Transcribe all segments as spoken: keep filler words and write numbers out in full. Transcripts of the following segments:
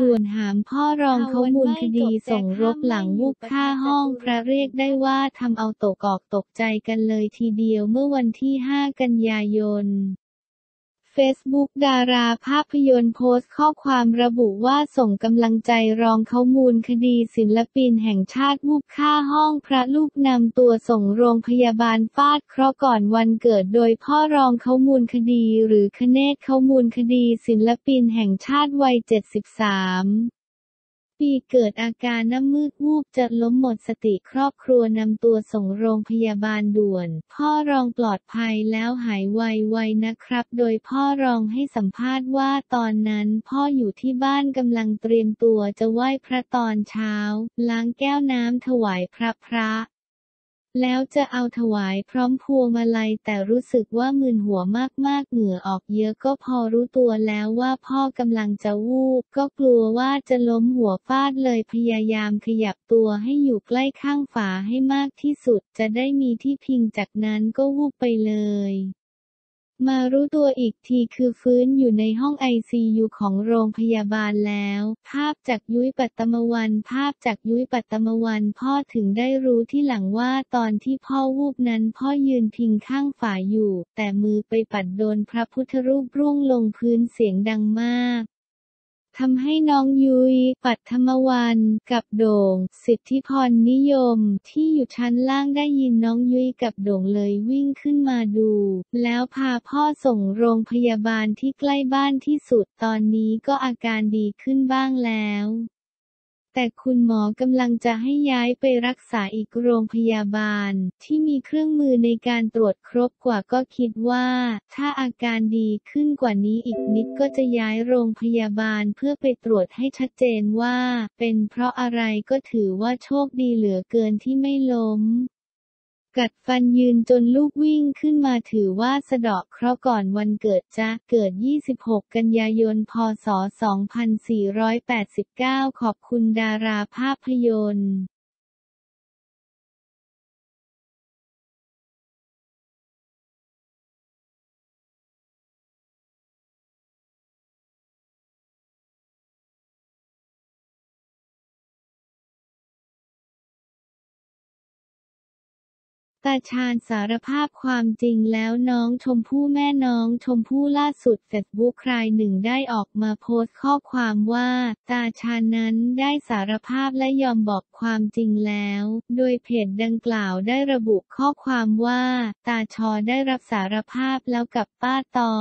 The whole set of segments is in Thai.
ด่วนหามพ่อรองเขามูลคดีส่งรบหลังวูบฆ่าห้องพระเรียกได้ว่าทำเอาตกอกตกใจกันเลยทีเดียวเมื่อวันที่ห้ากันยายนเฟซบุ๊กดาราภาพยนตร์โพสต์ข้อความระบุว่าส่งกำลังใจรองเขามูลคดีศิลปินแห่งชาติวูบฆ่าห้องพระลูกนำตัวส่งโรงพยาบาลฟาดเคราะห์ก่อนวันเกิดโดยพ่อรองเขามูลคดีหรือคเนศเขามูลคดีศิลปินแห่งชาติวัยเจ็ดสิบสามปีเกิดอาการน้ำมืดวูบจะล้มหมดสติครอบครัวนำตัวส่งโรงพยาบาลด่วนพ่อรองปลอดภัยแล้วหายไวๆนะครับโดยพ่อรองให้สัมภาษณ์ว่าตอนนั้นพ่ออยู่ที่บ้านกำลังเตรียมตัวจะไหว้พระตอนเช้าล้างแก้วน้ำถวายพระพระแล้วจะเอาถวายพร้อมพวงมาลัยแต่รู้สึกว่ามึนหัวมากๆเหงื่อออกเยอะก็พอรู้ตัวแล้วว่าพ่อกำลังจะวูบก็กลัวว่าจะล้มหัวฟาดเลยพยายามขยับตัวให้อยู่ใกล้ข้างฝาให้มากที่สุดจะได้มีที่พิงจากนั้นก็วูบไปเลยมารู้ตัวอีกทีคือฟื้นอยู่ในห้องไอซียูของโรงพยาบาลแล้วภาพจากยุ้ยปัตตมวันภาพจากยุ้ยปัตตมวันพ่อถึงได้รู้ที่หลังว่าตอนที่พ่อวูบนั้นพ่อยืนพิงข้างฝาอยู่แต่มือไปปัดโดนพระพุทธรูปร่วงลงพื้นเสียงดังมากทำให้น้องยุ้ยปัตตมวันกับโด่งสิทธิพรนิยมที่อยู่ชั้นล่างได้ยินน้องยุ้ยกับโด่งเลยวิ่งขึ้นมาดูแล้วพาพ่อส่งโรงพยาบาลที่ใกล้บ้านที่สุดตอนนี้ก็อาการดีขึ้นบ้างแล้วแต่คุณหมอกำลังจะให้ย้ายไปรักษาอีกโรงพยาบาลที่มีเครื่องมือในการตรวจครบกว่าก็คิดว่าถ้าอาการดีขึ้นกว่านี้อีกนิดก็จะย้ายโรงพยาบาลเพื่อไปตรวจให้ชัดเจนว่าเป็นเพราะอะไรก็ถือว่าโชคดีเหลือเกินที่ไม่ล้มกัดฟันยืนจนลูกวิ่งขึ้นมาถือว่าสะเดาะเคราะห์ก่อนวันเกิดจะเกิดยี่สิบหกกันยายนพศสองพันสี่ร้อยแปดสิบเก้าขอบคุณดาราภาพยนตร์ตาชาญสารภาพความจริงแล้วน้องชมพู่แม่น้องชมพู่ล่าสุดเฟซบุ๊กใครหนึ่งได้ออกมาโพสต์ข้อความว่าตาชาญนั้นได้สารภาพและยอมบอกความจริงแล้วโดยเพจดังกล่าวได้ระบุข้อความว่าตาชอได้รับสารภาพแล้วกับป้าต่อ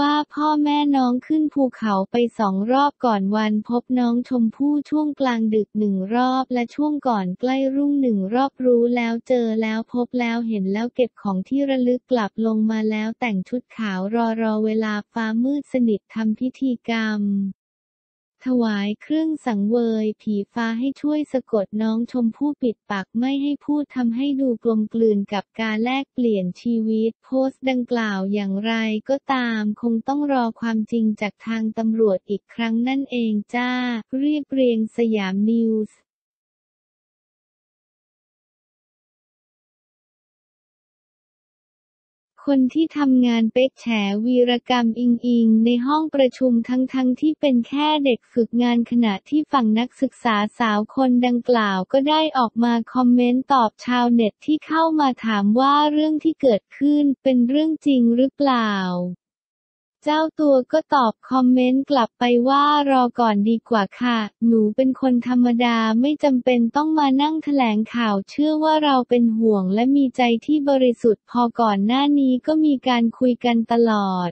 ว่าพ่อแม่น้องขึ้นภูเขาไปสองรอบก่อนวันพบน้องชมพู่ช่วงกลางดึกหนึ่งรอบและช่วงก่อนใกล้รุ่งหนึ่งรอบรู้แล้วเจอแล้วพบแล้วเห็นแล้วเก็บของที่ระลึกกลับลงมาแล้วแต่งชุดขาวรอรอเวลาฟ้ามืดสนิททำพิธีกรรมถวายเครื่องสังเวยผีฟ้าให้ช่วยสะกดน้องชมพู่ปิดปากไม่ให้พูดทำให้ดูกลมกลืนกับการแลกเปลี่ยนชีวิตโพสต์ดังกล่าวอย่างไรก็ตามคงต้องรอความจริงจากทางตำรวจอีกครั้งนั่นเองจ้าเรียบเรียงสยามนิวส์คนที่ทำงานเป๊กแฉวีรกรรมอิงอิงในห้องประชุมทั้งๆ ท, ที่เป็นแค่เด็กฝึกงานขณะที่ฝั่งนักศึกษาสาวคนดังกล่าวก็ได้ออกมาคอมเมนต์ตอบชาวเน็ตที่เข้ามาถามว่าเรื่องที่เกิดขึ้นเป็นเรื่องจริงหรือเปล่าเจ้าตัวก็ตอบคอมเมนต์กลับไปว่ารอก่อนดีกว่าค่ะหนูเป็นคนธรรมดาไม่จำเป็นต้องมานั่งแถลงข่าวเชื่อว่าเราเป็นห่วงและมีใจที่บริสุทธิ์พอก่อนหน้านี้ก็มีการคุยกันตลอด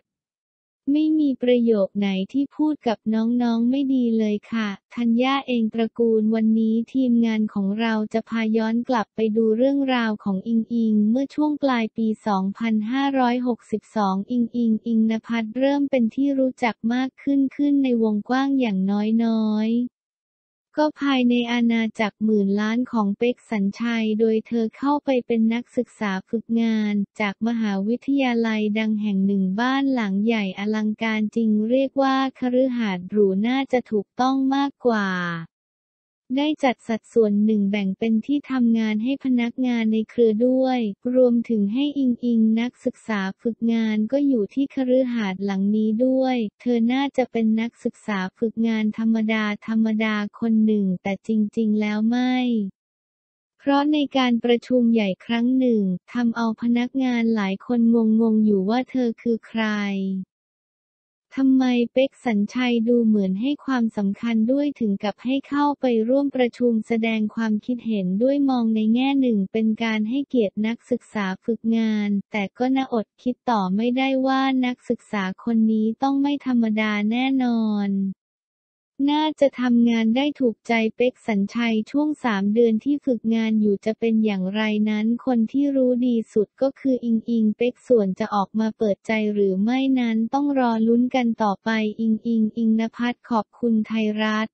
ไม่มีประโยคไหนที่พูดกับน้องๆไม่ดีเลยค่ะธัญญาเองตระกูลวันนี้ทีมงานของเราจะพาย้อนกลับไปดูเรื่องราวของอิงอิงเมื่อช่วงปลายปีสองพันห้าร้อยหกสิบสองอิงอิงอิงณภัทรเริ่มเป็นที่รู้จักมากขึ้นขึ้นในวงกว้างอย่างน้อยๆก็ภายในอาณาจักรหมื่นล้านของเป็กสัญชัยโดยเธอเข้าไปเป็นนักศึกษาฝึกงานจากมหาวิทยาลัยดังแห่งหนึ่งบ้านหลังใหญ่อลังการจริงเรียกว่าคฤหาสน์หรูน่าจะถูกต้องมากกว่า ได้จัดสัดส่วนหนึ่งแบ่งเป็นที่ทำงานให้พนักงานในเครือด้วยรวมถึงให้อิงอิงนักศึกษาฝึกงานก็อยู่ที่คฤหาสน์หลังนี้ด้วยเธอน่าจะเป็นนักศึกษาฝึกงานธรรมดาธรรมดาคนหนึ่งแต่จริงๆแล้วไม่เพราะในการประชุมใหญ่ครั้งหนึ่งทำเอาพนักงานหลายคนงงๆอยู่ว่าเธอคือใครทำไมเป็กสัญชัยดูเหมือนให้ความสำคัญด้วยถึงกับให้เข้าไปร่วมประชุมแสดงความคิดเห็นด้วยมองในแง่หนึ่งเป็นการให้เกียรตินักศึกษาฝึกงานแต่ก็น่าอดคิดต่อไม่ได้ว่านักศึกษาคนนี้ต้องไม่ธรรมดาแน่นอนน่าจะทำงานได้ถูกใจเป็กสัญชัยช่วงสามเดือนที่ฝึกงานอยู่จะเป็นอย่างไรนั้นคนที่รู้ดีสุดก็คืออิงอิงเป็กส่วนจะออกมาเปิดใจหรือไม่นั้นต้องรอลุ้นกันต่อไปอิงอิงอิงนภัสขอบคุณไทยรัฐ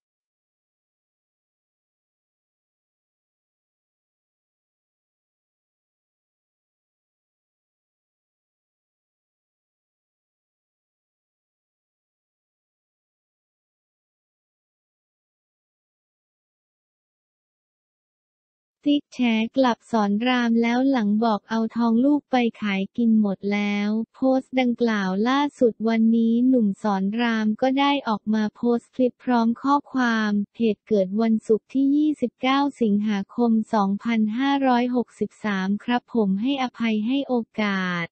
ติ๊กแฉกลับสอนรามแล้วหลังบอกเอาทองลูกไปขายกินหมดแล้วโพสต์ดังกล่าวล่าสุดวันนี้หนุ่มสอนรามก็ได้ออกมาโพสต์คลิปพร้อมข้อความเหตุเกิดวันศุกร์ที่ยี่สิบเก้าสิงหาคมสองพันห้าร้อยหกสิบสามครับผมให้อภัยให้โอกาส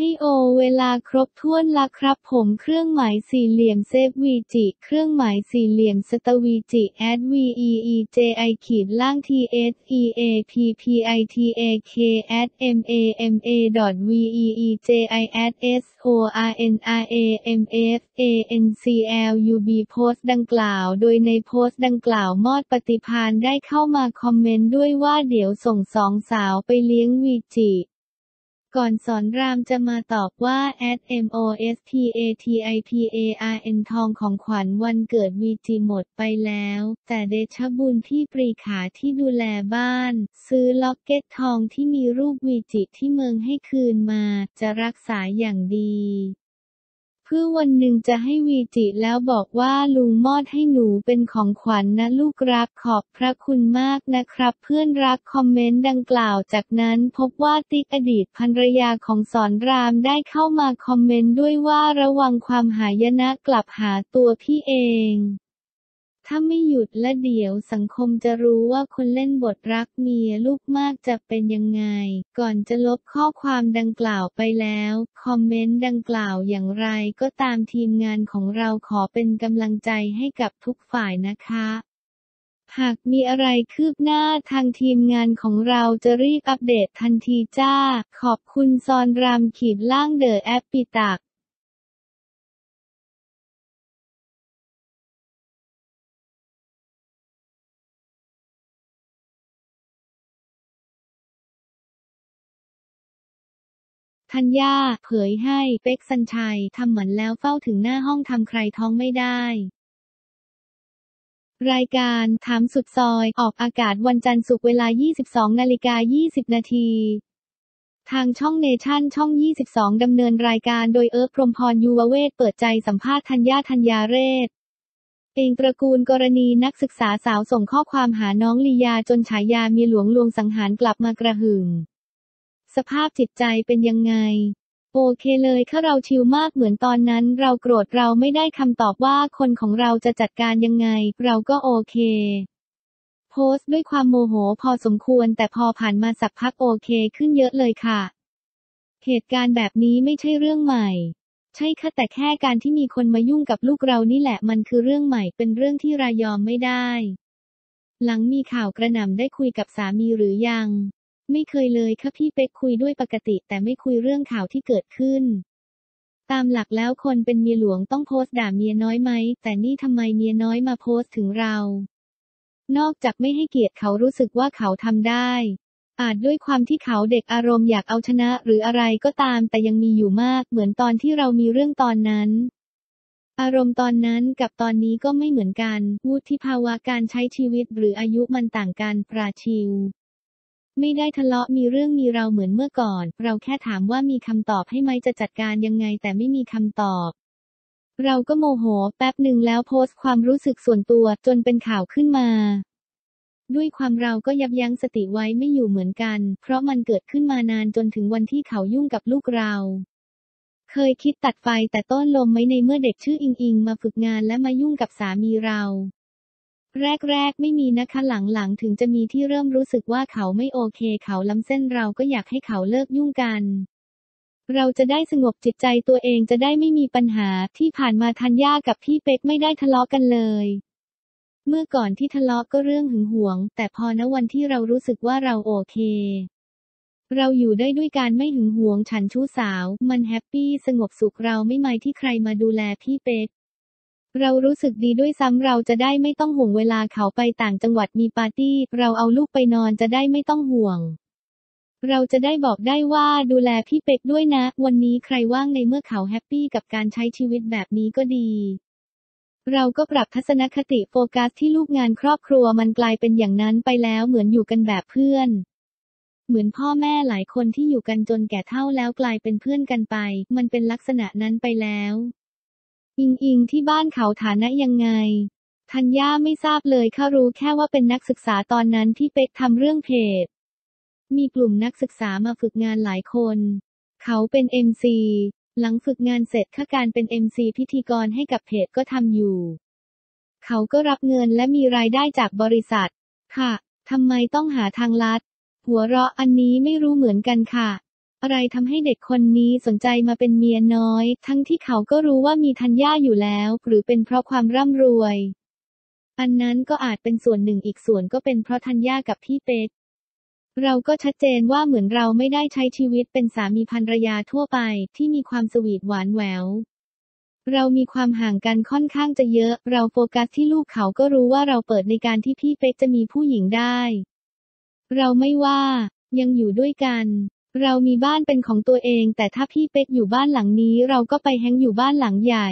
ให้โอเวลาครบถ้วนละครับผมเครื่องหมายสี่เหลี่ยมเซฟวีจิเครื่องหมายสี่เหลี่ยมสตวีจิแอดวีอีอีเจไอขีดล่างทีเอสอีเอพีพีไอทีเอเคแอดเอ็มเอเอ็มเอดอทวีอีอีเจไอแอดเอสโออาร์เอ็นอาร์เอเอ็มเอฟเอเอ็นซีแอลยูบีโพสต์ดังกล่าวโดยในโพสต์ดังกล่าวมอดปฏิภาณได้เข้ามาคอมเมนต์ด้วยว่าเดี๋ยวส่งสองสาวไปเลี้ยงวีจิก่อนสอนรามจะมาตอบว่า แอท เอ็ม โอ เอส ที เอ ที ไอ พี เอ อาร์ เอ็น ทองของขวัญวันเกิดวีจิหมดไปแล้วแต่เดชบุญพี่ปรีขาที่ดูแลบ้านซื้อล็อกเก็ตทองที่มีรูปวีจิที่เมืองให้คืนมาจะรักษาอย่างดีเพื่อวันหนึ่งจะให้วีจิแล้วบอกว่าลุงมอดให้หนูเป็นของขวัญ นะลูกรักขอบพระคุณมากนะครับเพื่อนรักคอมเมนต์ดังกล่าวจากนั้นพบว่าติ๊กอดีตภรรยาของสอนรามได้เข้ามาคอมเมนต์ด้วยว่าระวังความหายนะกลับหาตัวพี่เองถ้าไม่หยุดและเดี๋ยวสังคมจะรู้ว่าคนเล่นบทรักเมียลูกมากจะเป็นยังไงก่อนจะลบข้อความดังกล่าวไปแล้วคอมเมนต์ดังกล่าวอย่างไรก็ตามทีมงานของเราขอเป็นกำลังใจให้กับทุกฝ่ายนะคะหากมีอะไรคืบหน้าทางทีมงานของเราจะรีบอัปเดตทันทีจ้าขอบคุณซอนรามขีดล่างเดอะแอปปิตักธัญญาเผยให้เป็กสัญชัยทำเหมือนแล้วเฝ้าถึงหน้าห้องทำใครท้องไม่ได้รายการถามสุดซอยออกอากาศวันจันทร์ศุกร์เวลา ยี่สิบสองนาฬิกายี่สิบนาที นทางช่องเนชั่นช่องยี่สิบสองดำเนินรายการโดยเอิร์ธ พรหมพรยูวเวศเปิดใจสัมภาษณ์ธัญญาธัญญาเรศเองตระกูลกรณีนักศึกษาสาวส่งข้อความหาน้องลียาจนฉายาเมียหลวงลวงสังหารกลับมากระหึ่มสภาพจิตใจเป็นยังไงโอเคเลยค่ะเราชิลมากเหมือนตอนนั้นเราโกรธเราไม่ได้คำตอบว่าคนของเราจะจัดการยังไงเราก็โอเคโพสต์ด้วยความโมโหพอสมควรแต่พอผ่านมาสักพักโอเคขึ้นเยอะเลยค่ะเหตุการณ์แบบนี้ไม่ใช่เรื่องใหม่ใช่ค่ะแต่แค่การที่มีคนมายุ่งกับลูกเรานี่แหละมันคือเรื่องใหม่เป็นเรื่องที่รายอมไม่ได้หลังมีข่าวกระหน่ำได้คุยกับสามีหรือยังไม่เคยเลยค่ะพี่เป๊กคุยด้วยปกติแต่ไม่คุยเรื่องข่าวที่เกิดขึ้นตามหลักแล้วคนเป็นเมียหลวงต้องโพสต์ด่าเมียน้อยไหมแต่นี่ทำไมเมียน้อยมาโพสต์ถึงเรานอกจากไม่ให้เกียรติเขารู้สึกว่าเขาทำได้อาจด้วยความที่เขาเด็กอารมณ์อยากเอาชนะหรืออะไรก็ตามแต่ยังมีอยู่มากเหมือนตอนที่เรามีเรื่องตอนนั้นอารมณ์ตอนนั้นกับตอนนี้ก็ไม่เหมือนกันวุฒิภาวะการใช้ชีวิตหรืออายุมันต่างกันปราชิวไม่ได้ทะเลาะมีเรื่องมีเราเหมือนเมื่อก่อนเราแค่ถามว่ามีคำตอบให้ไหมจะจัดการยังไงแต่ไม่มีคำตอบ เราก็โมโหแป๊บหนึ่งแล้วโพสต์ความรู้สึกส่วนตัวจนเป็นข่าวขึ้นมาด้วยความเราก็ยับยั้งสติไว้ไม่อยู่เหมือนกันเพราะมันเกิดขึ้นมานานจนถึงวันที่เขายุ่งกับลูกเราเคยคิดตัดไฟแต่ต้นลมไม่ในเมื่อเด็กชื่ออิงอิงมาฝึกงานและมายุ่งกับสามีเราแรกๆไม่มีนะคะหลังๆถึงจะมีที่เริ่มรู้สึกว่าเขาไม่โอเคเขาล้ำเส้นเราก็อยากให้เขาเลิกยุ่งกันเราจะได้สงบจิตใจตัวเองจะได้ไม่มีปัญหาที่ผ่านมาธัญญากับพี่เป๊กไม่ได้ทะเลาะกันเลยเมื่อก่อนที่ทะเลาะก็เรื่องหึงหวงแต่พอณวันที่เรารู้สึกว่าเราโอเคเราอยู่ได้ด้วยการไม่หึงหวงฉันชู้สาวมันแฮปปี้สงบสุขเราไม่หมายที่ใครมาดูแลพี่เป๊กเรารู้สึกดีด้วยซ้ำเราจะได้ไม่ต้องห่วงเวลาเขาไปต่างจังหวัดมีปาร์ตี้เราเอาลูกไปนอนจะได้ไม่ต้องห่วงเราจะได้บอกได้ว่าดูแลพี่เป๊กด้วยนะวันนี้ใครว่างในเมื่อเขาแฮปปี้กับการใช้ชีวิตแบบนี้ก็ดีเราก็ปรับทัศนคติโฟกัสที่ลูกงานครอบครัวมันกลายเป็นอย่างนั้นไปแล้วเหมือนอยู่กันแบบเพื่อนเหมือนพ่อแม่หลายคนที่อยู่กันจนแก่เฒ่าแล้วกลายเป็นเพื่อนกันไปมันเป็นลักษณะนั้นไปแล้วอิงอิงที่บ้านเขาฐานะยังไงธัญญาไม่ทราบเลยค่ะรู้แค่ว่าเป็นนักศึกษาตอนนั้นพี่เป๊กทำเรื่องเพจมีกลุ่มนักศึกษามาฝึกงานหลายคนเขาเป็น เอ็ม ซี หลังฝึกงานเสร็จข้าการเป็น เอ็ม ซี พิธีกรให้กับเพจก็ทำอยู่เขาก็รับเงินและมีรายได้จากบริษัทค่ะทำไมต้องหาทางลัดหัวเราะอันนี้ไม่รู้เหมือนกันค่ะอะไรทำให้เด็กคนนี้สนใจมาเป็นเมียน้อยทั้งที่เขาก็รู้ว่ามีธัญญาอยู่แล้วหรือเป็นเพราะความร่ำรวยอันนั้นก็อาจเป็นส่วนหนึ่งอีกส่วนก็เป็นเพราะธัญญากับพี่เป๊กเราก็ชัดเจนว่าเหมือนเราไม่ได้ใช้ชีวิตเป็นสามีภรรยาทั่วไปที่มีความสวีทหวานแหววเรามีความห่างกันค่อนข้างจะเยอะเราโฟกัสที่ลูกเขาก็รู้ว่าเราเปิดในการที่พี่เป๊กจะมีผู้หญิงได้เราไม่ว่ายังอยู่ด้วยกันเรามีบ้านเป็นของตัวเองแต่ถ้าพี่เป๊กอยู่บ้านหลังนี้เราก็ไปแฮงอยู่บ้านหลังใหญ่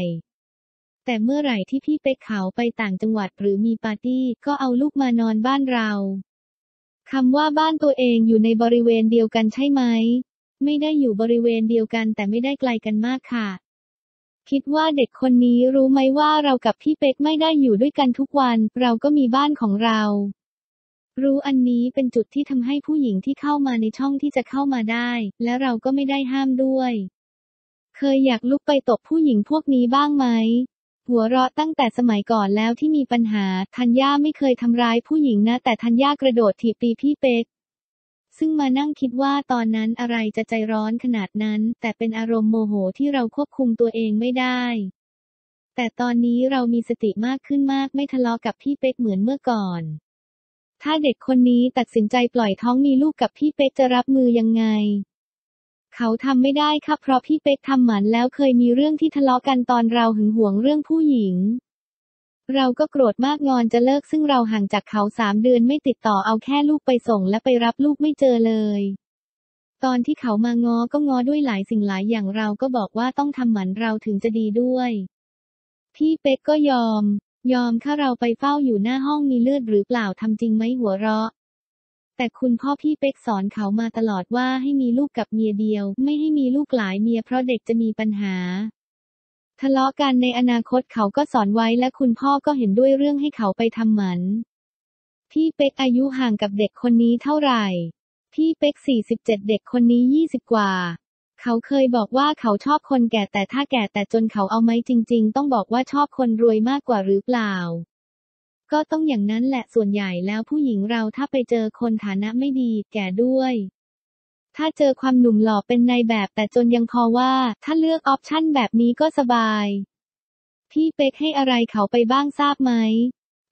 แต่เมื่อไหร่ที่พี่เป๊กเขาไปต่างจังหวัดหรือมีปาร์ตี้ก็เอาลูกมานอนบ้านเราคำว่าบ้านตัวเองอยู่ในบริเวณเดียวกันใช่ไหมไม่ได้อยู่บริเวณเดียวกันแต่ไม่ได้ไกลกันมากค่ะคิดว่าเด็กคนนี้รู้ไหมว่าเรากับพี่เป๊กไม่ได้อยู่ด้วยกันทุกวันเราก็มีบ้านของเรารู้อันนี้เป็นจุดที่ทำให้ผู้หญิงที่เข้ามาในช่องที่จะเข้ามาได้และเราก็ไม่ได้ห้ามด้วยเคยอยากลุกไปตบผู้หญิงพวกนี้บ้างไหมหัวเราะตั้งแต่สมัยก่อนแล้วที่มีปัญหาธัญญาไม่เคยทำร้ายผู้หญิงนะแต่ธัญญากระโดดถีบตีพี่เป๊กซึ่งมานั่งคิดว่าตอนนั้นอะไรจะใจร้อนขนาดนั้นแต่เป็นอารมณ์โมโหที่เราควบคุมตัวเองไม่ได้แต่ตอนนี้เรามีสติมากขึ้นมากไม่ทะเลาะกับพี่เป๊กเหมือนเมื่อก่อนถ้าเด็กคนนี้ตัดสินใจปล่อยท้องมีลูกกับพี่เป๊กจะรับมือยังไงเขาทำไม่ได้ค่ะเพราะพี่เป๊กทำหมันแล้วเคยมีเรื่องที่ทะเลาะกันตอนเราหึงหวงเรื่องผู้หญิงเราก็โกรธมากงอนจะเลิกซึ่งเราห่างจากเขาสามเดือนไม่ติดต่อเอาแค่ลูกไปส่งและไปรับลูกไม่เจอเลยตอนที่เขามาง้อก็ง้อด้วยหลายสิ่งหลายอย่างเราก็บอกว่าต้องทำหมันเราถึงจะดีด้วยพี่เป๊กก็ยอมยอมค่ะเราไปเฝ้าอยู่หน้าห้องมีเลือดหรือเปล่าทำจริงไหมหัวเราะแต่คุณพ่อพี่เป๊กสอนเขามาตลอดว่าให้มีลูกกับเมียเดียวไม่ให้มีลูกหลายเมียเพราะเด็กจะมีปัญหาทะเลาะกันในอนาคตเขาก็สอนไว้และคุณพ่อก็เห็นด้วยเรื่องให้เขาไปทำหมันพี่เป๊กอายุห่างกับเด็กคนนี้เท่าไหร่พี่เป๊กสี่สิบเจ็ดเด็กคนนี้ยี่สิบกว่าเขาเคยบอกว่าเขาชอบคนแก่แต่ถ้าแก่แต่จนเขาเอาไหมจริงๆต้องบอกว่าชอบคนรวยมากกว่าหรือเปล่าก็ต้องอย่างนั้นแหละส่วนใหญ่แล้วผู้หญิงเราถ้าไปเจอคนฐานะไม่ดีแก่ด้วยถ้าเจอความหนุ่มหล่อเป็นนายแบบแต่จนยังพอว่าถ้าเลือกออปชั่นแบบนี้ก็สบายพี่เป๊กให้อะไรเขาไปบ้างทราบไหม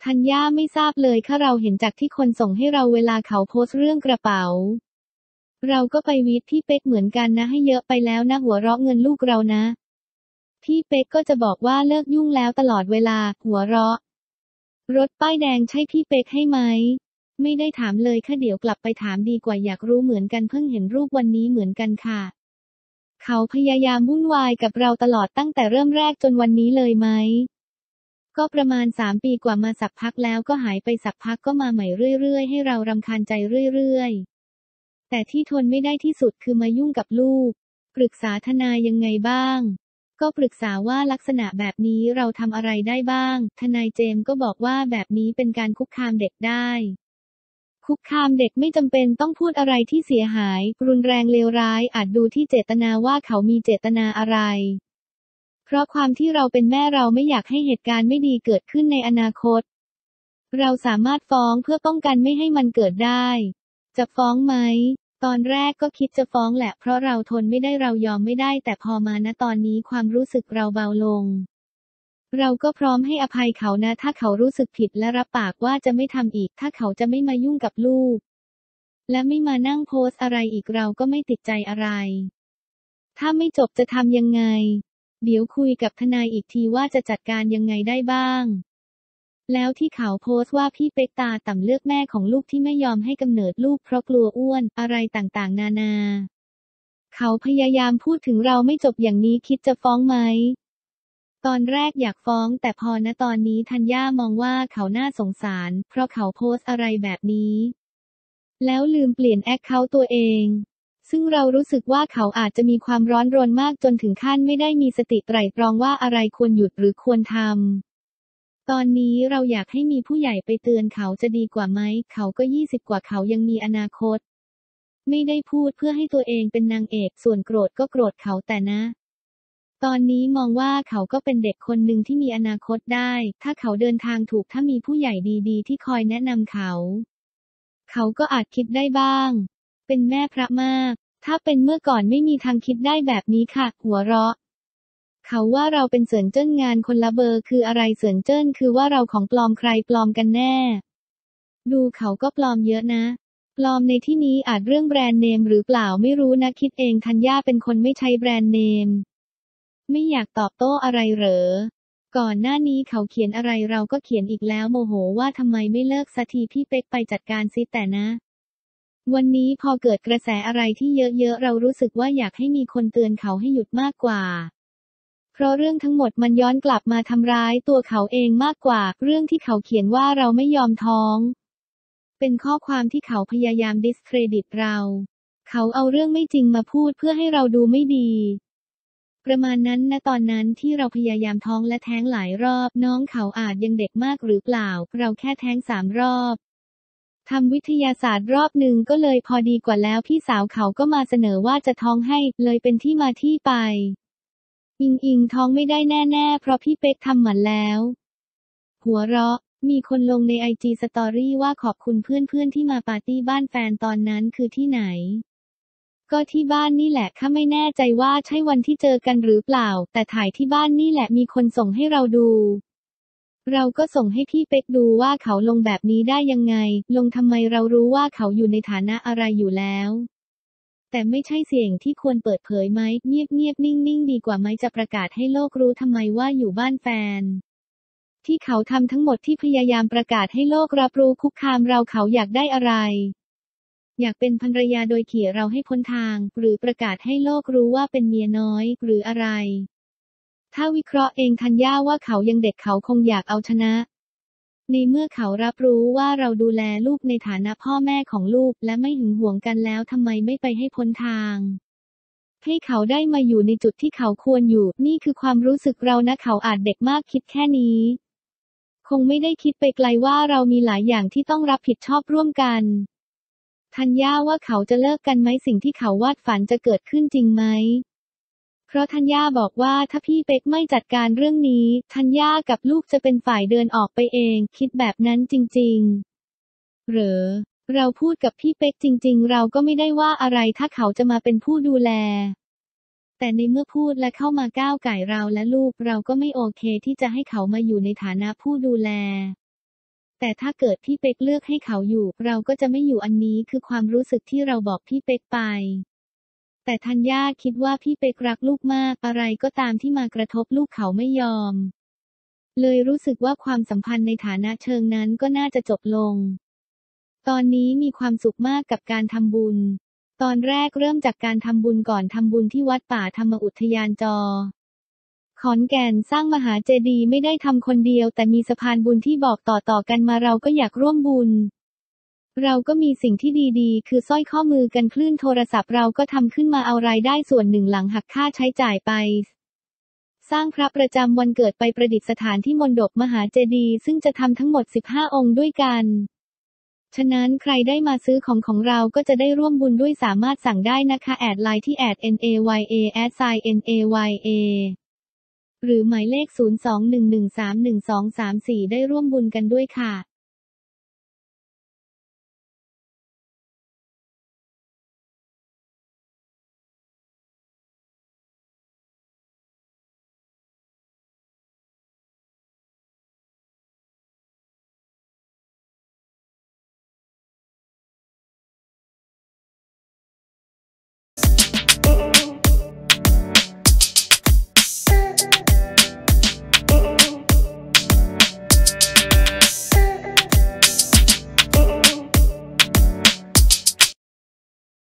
ธัญญาไม่ทราบเลยค่ะเราเห็นจากที่คนส่งให้เราเวลาเขาโพสต์เรื่องกระเป๋าเราก็ไปวีดพี่เป๊กเหมือนกันนะให้เยอะไปแล้วนะหัวเราะเงินลูกเรานะพี่เป๊กก็จะบอกว่าเลิกยุ่งแล้วตลอดเวลาหัวเราะรถป้ายแดงใช่พี่เป๊กให้ไหมไม่ได้ถามเลยค่ะเดี๋ยวกลับไปถามดีกว่าอยากรู้เหมือนกันเพิ่งเห็นรูปวันนี้เหมือนกันค่ะเขาพยายามวุ่นวายกับเราตลอดตั้งแต่เริ่มแรกจนวันนี้เลยไหมก็ประมาณสามปีกว่ามาสักพักแล้วก็หายไปสักพักก็มาใหม่เรื่อยๆให้เรารำคาญใจเรื่อยๆแต่ที่ทนไม่ได้ที่สุดคือมายุ่งกับลูกปรึกษาทนายยังไงบ้าง ก็ปรึกษาว่าลักษณะแบบนี้เราทำอะไรได้บ้างทนายเจมส์ก็บอกว่าแบบนี้เป็นการคุกคามเด็กได้คุกคามเด็กไม่จำเป็นต้องพูดอะไรที่เสียหายรุนแรงเลวร้ายอาจดูที่เจตนาว่าเขามีเจตนาอะไรเพราะความที่เราเป็นแม่เราไม่อยากให้เหตุการณ์ไม่ดีเกิดขึ้นในอนาคตเราสามารถฟ้องเพื่อป้องกันไม่ให้มันเกิดได้จะฟ้องไหมตอนแรกก็คิดจะฟ้องแหละเพราะเราทนไม่ได้เรายอมไม่ได้แต่พอมาณตอนนี้ความรู้สึกเราเบาลงเราก็พร้อมให้อภัยเขานะถ้าเขารู้สึกผิดและรับปากว่าจะไม่ทำอีกถ้าเขาจะไม่มายุ่งกับลูกและไม่มานั่งโพสต์อะไรอีกเราก็ไม่ติดใจอะไรถ้าไม่จบจะทำยังไงเดี๋ยวคุยกับทนายอีกทีว่าจะจัดการยังไงได้บ้างแล้วที่เขาโพสต์ว่าพี่เป็กตาต่ำเลือกแม่ของลูกที่ไม่ยอมให้กำเนิดลูกเพราะกลัวอ้วนอะไรต่างๆนานาเขาพยายามพูดถึงเราไม่จบอย่างนี้คิดจะฟ้องไหมตอนแรกอยากฟ้องแต่พอณตอนนี้ธัญญามองว่าเขาน่าสงสารเพราะเขาโพสต์อะไรแบบนี้แล้วลืมเปลี่ยนแอคเคาท์ตัวเองซึ่งเรารู้สึกว่าเขาอาจจะมีความร้อนรนมากจนถึงขั้นไม่ได้มีสติไตร่ตรองว่าอะไรควรหยุดหรือควรทำตอนนี้เราอยากให้มีผู้ใหญ่ไปเตือนเขาจะดีกว่าไหมเขาก็ยี่สิบกว่าเขายังมีอนาคตไม่ได้พูดเพื่อให้ตัวเองเป็นนางเอกส่วนโกรธก็โกรธเขาแต่นะตอนนี้มองว่าเขาก็เป็นเด็กคนหนึ่งที่มีอนาคตได้ถ้าเขาเดินทางถูกถ้ามีผู้ใหญ่ดีๆที่คอยแนะนำเขาเขาก็อาจคิดได้บ้างเป็นแม่พระมากถ้าเป็นเมื่อก่อนไม่มีทางคิดได้แบบนี้ค่ะหัวเราะเขาว่าเราเป็นเสินเจิ้นงานคนละเบอร์คืออะไรเสินเจิ้นคือว่าเราของปลอมใครปลอมกันแน่ดูเขาก็ปลอมเยอะนะปลอมในที่นี้อาจเรื่องแบรนด์เนมหรือเปล่าไม่รู้นะคิดเองธัญญาเป็นคนไม่ใช้แบรนด์เนมไม่อยากตอบโต้อะไรเหรอก่อนหน้านี้เขาเขียนอะไรเราก็เขียนอีกแล้วโมโหว่าทำไมไม่เลิกสักทีพี่เป็กไปจัดการซิแต่นะวันนี้พอเกิดกระแสอะไรที่เยอะๆเรารู้สึกว่าอยากให้มีคนเตือนเขาให้หยุดมากกว่าเพราะเรื่องทั้งหมดมันย้อนกลับมาทำร้ายตัวเขาเองมากกว่าเรื่องที่เขาเขียนว่าเราไม่ยอมท้องเป็นข้อความที่เขาพยายามดิสเครดิตเราเขาเอาเรื่องไม่จริงมาพูดเพื่อให้เราดูไม่ดีประมาณนั้นนะตอนนั้นที่เราพยายามท้องและแท้งหลายรอบน้องเขาอาจยังเด็กมากหรือเปล่าเราแค่แท้งสามรอบทำวิทยาศาสตร์รอบหนึ่งก็เลยพอดีกว่าแล้วพี่สาวเขาก็มาเสนอว่าจะท้องให้เลยเป็นที่มาที่ไปอิงอิงท้องไม่ได้แน่ๆเพราะพี่เป๊กทำหมันแล้วหัวเราะมีคนลงในไอจีสตอรี่ว่าขอบคุณเพื่อนๆที่มาปาร์ตี้บ้านแฟนตอนนั้นคือที่ไหนก็ที่บ้านนี่แหละข้าไม่แน่ใจว่าใช่วันที่เจอกันหรือเปล่าแต่ถ่ายที่บ้านนี่แหละมีคนส่งให้เราดูเราก็ส่งให้พี่เป๊กดูว่าเขาลงแบบนี้ได้ยังไงลงทำไมเรารู้ว่าเขาอยู่ในฐานะอะไรอยู่แล้วแต่ไม่ใช่เสียงที่ควรเปิดเผยไหมเงียบๆนิ่งๆดีกว่าไหมจะประกาศให้โลกรู้ทำไมว่าอยู่บ้านแฟนที่เขาทำทั้งหมดที่พยายามประกาศให้โลกรับรู้คุกคามเราเขาอยากได้อะไรอยากเป็นภรรยาโดยเขี่ยเราให้พ้นทางหรือประกาศให้โลกรู้ว่าเป็นเมียน้อยหรืออะไรถ้าวิเคราะห์เองธัญญาว่าเขายังเด็กเขาคงอยากเอาชนะในเมื่อเขารับรู้ว่าเราดูแลลูกในฐานะพ่อแม่ของลูกและไม่หึงหวงกันแล้วทำไมไม่ไปให้พ้นทางให้เขาได้มาอยู่ในจุดที่เขาควรอยู่นี่คือความรู้สึกเรานะเขาอาจเด็กมากคิดแค่นี้คงไม่ได้คิดไปไกลว่าเรามีหลายอย่างที่ต้องรับผิดชอบร่วมกันธัญญาว่าเขาจะเลิกกันไหมสิ่งที่เขาวาดฝันจะเกิดขึ้นจริงไหมเพราะธัญญาบอกว่าถ้าพี่เป็กไม่จัดการเรื่องนี้ธัญญากับลูกจะเป็นฝ่ายเดินออกไปเองคิดแบบนั้นจริงๆเหรอเราพูดกับพี่เป็กจริงๆเราก็ไม่ได้ว่าอะไรถ้าเขาจะมาเป็นผู้ดูแลแต่ในเมื่อพูดและเข้ามาก้าวก่ายเราและลูกเราก็ไม่โอเคที่จะให้เขามาอยู่ในฐานะผู้ดูแลแต่ถ้าเกิดพี่เป็กเลือกให้เขาอยู่เราก็จะไม่อยู่อันนี้คือความรู้สึกที่เราบอกพี่เป็กไปแต่ธัญญาคิดว่าพี่เป็กรักลูกมากอะไรก็ตามที่มากระทบลูกเขาไม่ยอมเลยรู้สึกว่าความสัมพันธ์ในฐานะเชิงนั้นก็น่าจะจบลงตอนนี้มีความสุขมากกับการทำบุญตอนแรกเริ่มจากการทำบุญก่อนทำบุญที่วัดป่าธรรมอุทยานจอขอนแก่นสร้างมหาเจดีย์ไม่ได้ทำคนเดียวแต่มีสะพานบุญที่บอกต่อๆกันมาเราก็อยากร่วมบุญเราก็มีสิ่งที่ดีๆคือสร้อยข้อมือกันคลื่นโทรศัพท์เราก็ทำขึ้นมาเอารายได้ส่วนหนึ่งหลังหักค่าใช้จ่ายไป สร้างพระประจำวันเกิดไปประดิษฐานที่มณฑปมหาเจดีย์ซึ่งจะทำทั้งหมดสิบห้าองค์ด้วยกันฉะนั้นใครได้มาซื้อของของเราก็จะได้ร่วมบุญด้วยสามารถสั่งได้นะคะแอดไลน์ที่ แอท เอ็น เอ วาย เอ แอท ไซน์ เอ็น เอ วาย เอ หรือหมายเลข ศูนย์ สอง หนึ่ง หนึ่ง สาม หนึ่ง สอง สาม สี่ได้ร่วมบุญกันด้วยค่ะ